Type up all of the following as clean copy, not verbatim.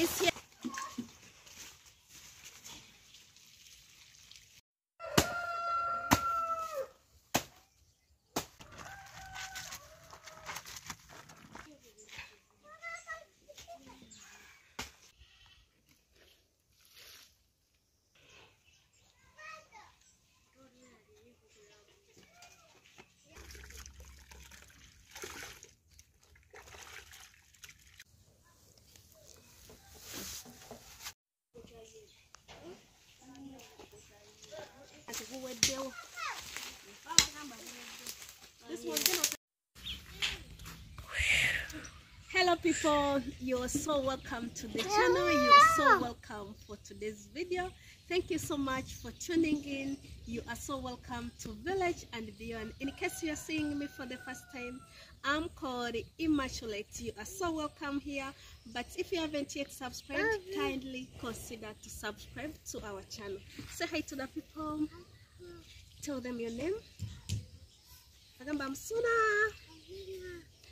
It's here. Hello people, you're so welcome to the channel. You're so welcome for today's video. Thank you so much for tuning in. You are so welcome to Village and Beyond. In case you are seeing me for the first time, I'm called Immaculate. You are so welcome here, but if you haven't yet subscribed, kindly consider to subscribe to our channel. Say hi to the people. Tell them your name. I'm Sona.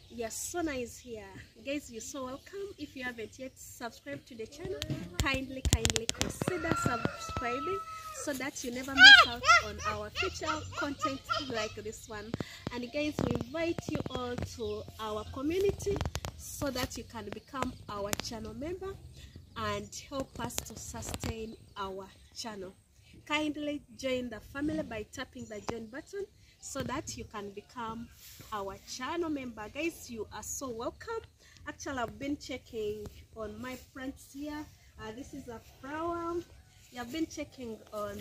Yes, Sona is here. Guys, you're so welcome. If you haven't yet subscribed to the channel, kindly consider subscribing so that you never miss out on our future content like this one. And guys, we invite you all to our community so that you can become our channel member and help us to sustain our channel. Kindly join the family by tapping the join button so that you can become our channel member. Guys, you are so welcome. Actually, I've been checking on my plants here. This is a flower. I've been checking on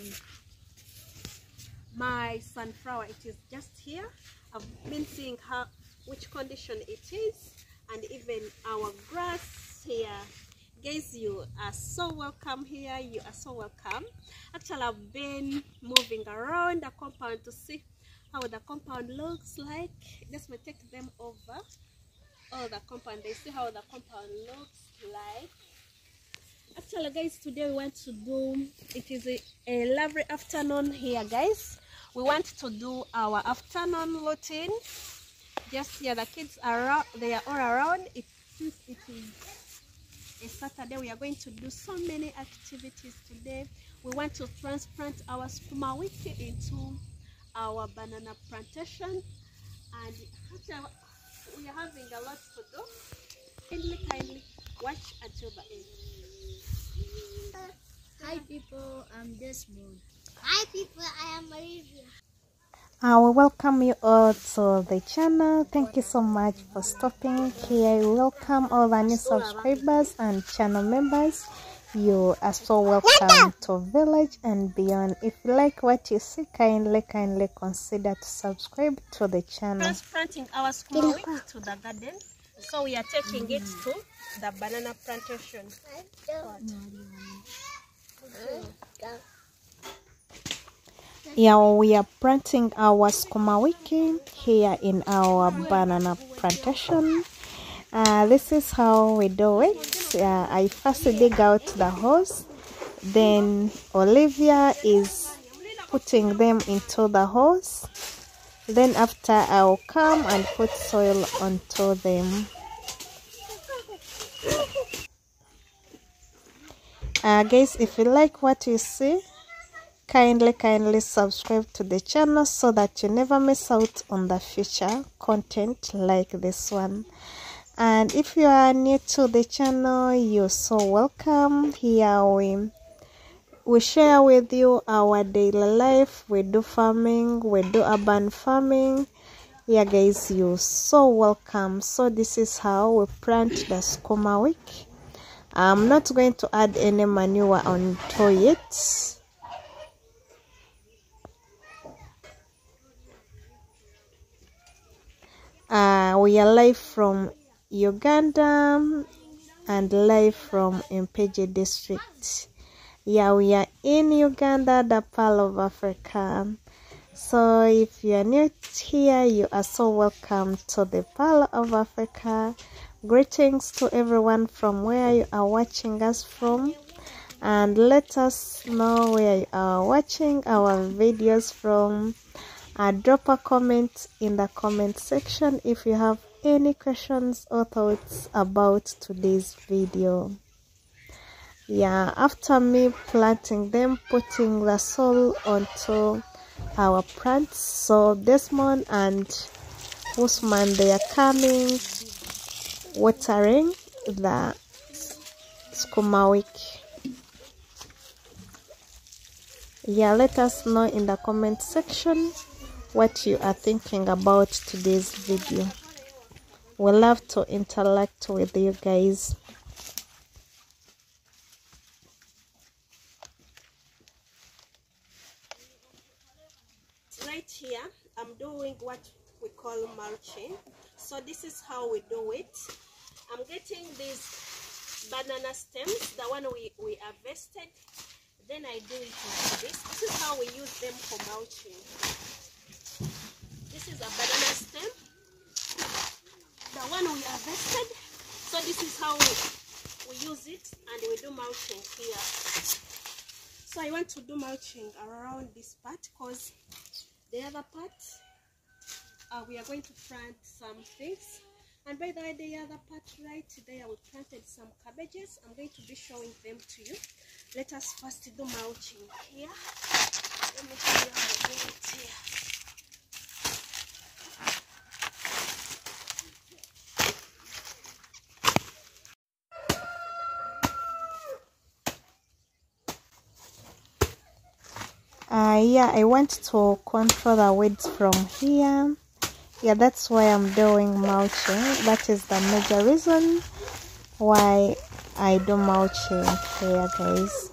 my sunflower. It is just here. I've been seeing how which condition it is, and even our grass here. Guys, you are so welcome here. You are so welcome. Actually, I've been moving around the compound to see how the compound looks like. Let's take them over all the compound. They see how the compound looks like. Actually, guys, today we want to do, it is a lovely afternoon here, guys. We want to do our afternoon routine. Just here, the kids are, they are all around. It is Saturday. We are going to do so many activities today. We want to transplant our sukuma wiki into our banana plantation, and we are having a lot to do. Kindly watch until the end. Hi people, I'm Desmond. Hi people, I am Olivia. I will welcome you all to the channel. Thank you so much for stopping here. Welcome all the new subscribers and channel members. You are so welcome to Village and Beyond. If you like what you see, kindly consider to subscribe to the channel. Transplanting our sukuma wiki to the garden, so we are taking it to the banana plantation. Yeah, we are planting our sukuma wiki here in our banana plantation. This is how we do it. I first dig out the holes, then Olivia is putting them into the holes. Then after, I'll come and put soil onto them. Guys, if you like what you see, kindly subscribe to the channel so that you never miss out on the future content like this one. And if you are new to the channel, you're so welcome. Here we share with you our daily life. We do farming, we do urban farming. Yeah guys, you're so welcome. So this is how we plant the sukuma wiki. I'm not going to add any manure onto it. We are live from Uganda and live from Mpigi district. Yeah, we are in Uganda, the Pearl of Africa. So if you are new here, you are so welcome to the Pearl of Africa. Greetings to everyone from where you are watching us from. And let us know where you are watching our videos from. Drop a comment in the comment section if you have any questions or thoughts about today's video. Yeah, after me planting them, putting the soil onto our plants. So Desmond and Usman, they are coming, watering the sukuma wiki. Yeah, let us know in the comment section what you are thinking about today's video. We love to interact with you guys. Right here, I'm doing what we call mulching. So this is how we do it. I'm getting these banana stems, the one we harvested. Then I do it like this. This is how we use them for mulching. This is a banana stem, the one we harvested. So this is how we use it, and we do mulching here. So I want to do mulching around this part, because the other part, we are going to plant some things. And by the way, the other part right there, we planted some cabbages. I'm going to be showing them to you. Let us first do mulching here. Let me show you how to do it here. Yeah, I want to control the weeds from here. Yeah, that's why I'm doing mulching. That is the major reason why I do mulching here, guys.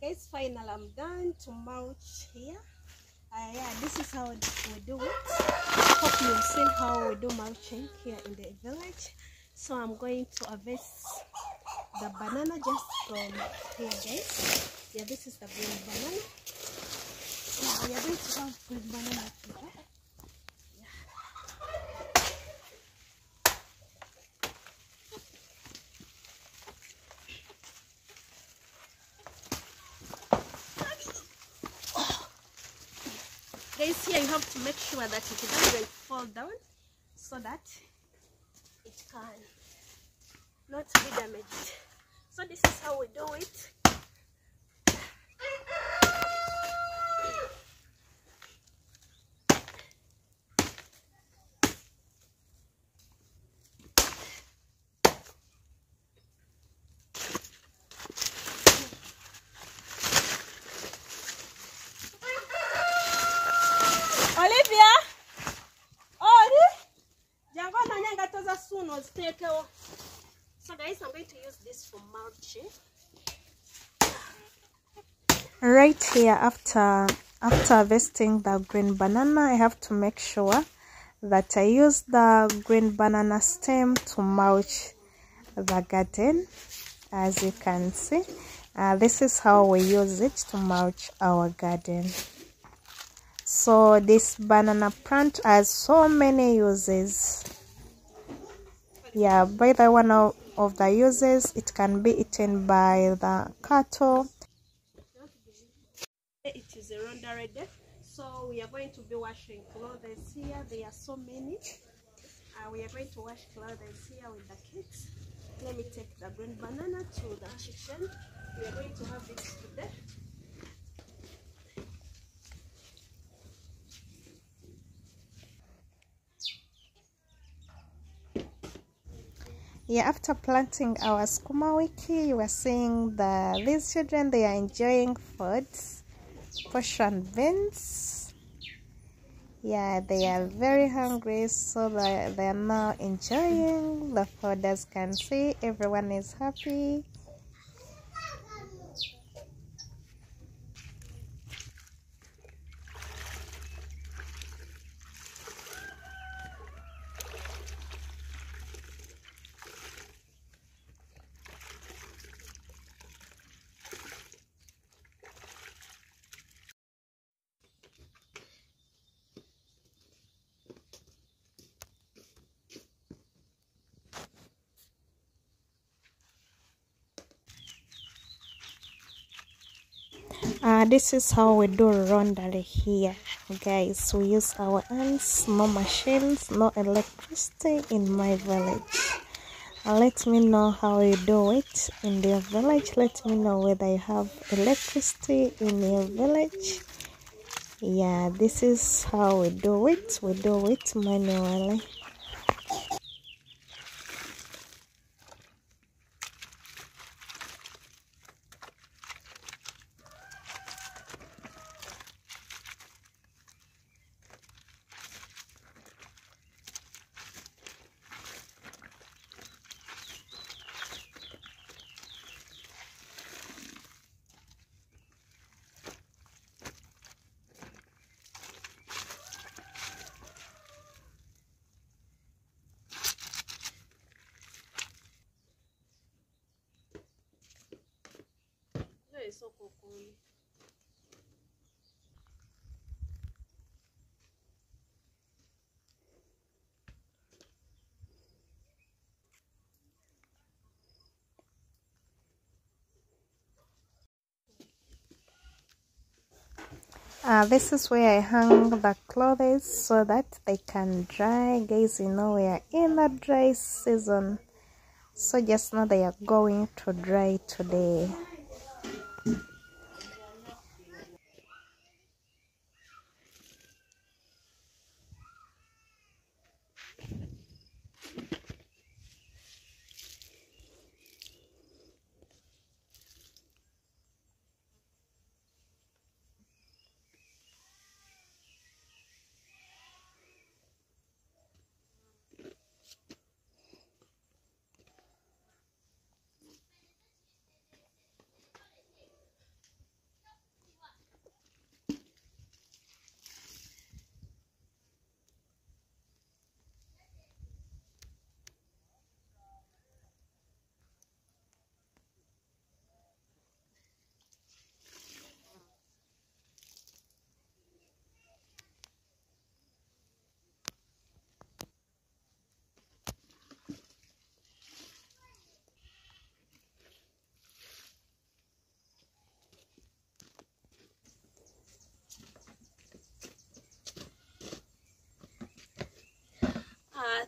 Guys, finally I'm done to mulch here. Yeah, this is how we do it. Hope you've seen how we do mulching here in the village. So I'm going to harvest the banana just from here, guys. Yeah, this is the green banana. Yeah, we are going to have green banana here. Guys, here you have to make sure that it doesn't fall down, so that it can not be damaged. So this is how we do it. So guys, I'm going to use this for mulching. Right here, after harvesting the green banana, I have to make sure that I use the green banana stem to mulch the garden. As you can see, this is how we use it to mulch our garden. So this banana plant has so many uses. Yeah, by the one of the uses, it can be eaten by the cattle. It is a round already, so we are going to be washing clothes here. There are so many. We are going to wash clothes here with the kids. Let me take the green banana to the kitchen. We are going to have it today. Yeah, after planting our sukuma wiki, you are seeing that these children, they are enjoying food, portion bins. Yeah, they are very hungry, so they are now enjoying the food. As you can see, everyone is happy. This is how we do rondale here, guys. We use our hands, no machines, no electricity in my village. Let me know how you do it in your village. Let me know whether you have electricity in your village. Yeah, this is how we do it. We do it manually. So cool. This is where I hang the clothes so that they can dry. Guys, you know we are in the dry season, so just know they are going to dry today.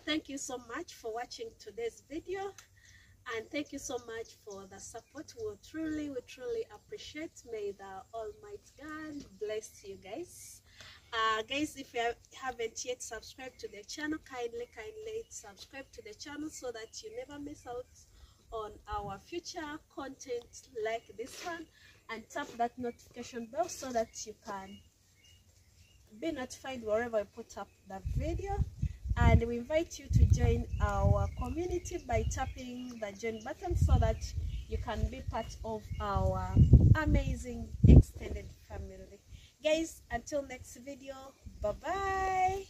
Thank you so much for watching today's video, and thank you so much for the support. We truly appreciate. May the Almighty God bless you guys. Guys, if you haven't yet subscribed to the channel, kindly subscribe to the channel so that you never miss out on our future content like this one, and tap that notification bell so that you can be notified wherever I put up the video. And we invite you to join our community by tapping the join button so that you can be part of our amazing extended family. Guys, until next video, bye-bye.